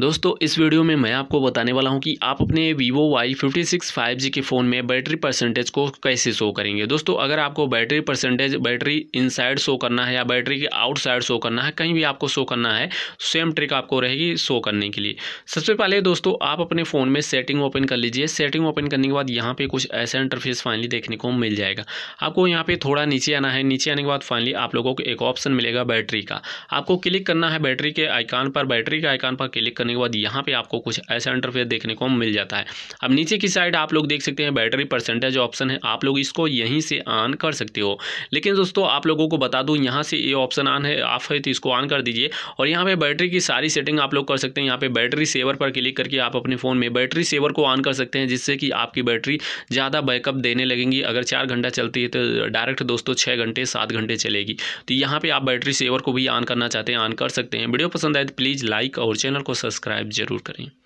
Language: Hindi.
दोस्तों इस वीडियो में मैं आपको बताने वाला हूं कि आप अपने Vivo Y56 5G के फ़ोन में बैटरी परसेंटेज को कैसे शो करेंगे। दोस्तों अगर आपको battery percentage battery inside show करना है या बैटरी के आउटसाइड शो करना है, कहीं भी आपको शो करना है, सेम ट्रिक आपको रहेगी शो करने के लिए। सबसे पहले दोस्तों आप अपने फ़ोन में सेटिंग ओपन कर लीजिए। सेटिंग ओपन करने के बाद यहाँ पर कुछ ऐसा इंटरफेस फाइनली देखने को मिल जाएगा। आपको यहाँ पर थोड़ा नीचे आना है। नीचे आने के बाद फाइनली आप लोगों को एक ऑप्शन मिलेगा बैटरी का। आपको क्लिक करना है बैटरी के आइकान पर। बैटरी के आइकान पर क्लिक करने के बाद यहाँ पे आपको कुछ ऐसा इंटरफेस देखने को मिल जाता है। अब नीचे की साइड आप लोग देख सकते हैं बैटरी परसेंटेज ऑप्शन है, आप लोग इसको यहीं से ऑन कर सकते हो। लेकिन दोस्तों आप लोगों को बता दूं, यहाँ से ये ऑप्शन ऑन है, ऑफ है तो इसको ऑन कर दीजिए। और यहाँ पे बैटरी की सारी सेटिंग आप लोग कर सकते हैं। यहाँ पे बैटरी सेवर पर क्लिक करके आप अपने फ़ोन में बैटरी सेवर को ऑन कर सकते हैं, जिससे कि आपकी बैटरी ज़्यादा बैकअप देने लगेंगी। अगर 4 घंटा चलती है तो डायरेक्ट दोस्तों 6 घंटे 7 घंटे चलेगी। तो यहाँ पर आप बैटरी सेवर को भी ऑन करना चाहते हैं, ऑन कर सकते हैं। वीडियो पसंद आए तो प्लीज़ लाइक और चैनल को सब्सक्राइब जरूर करें।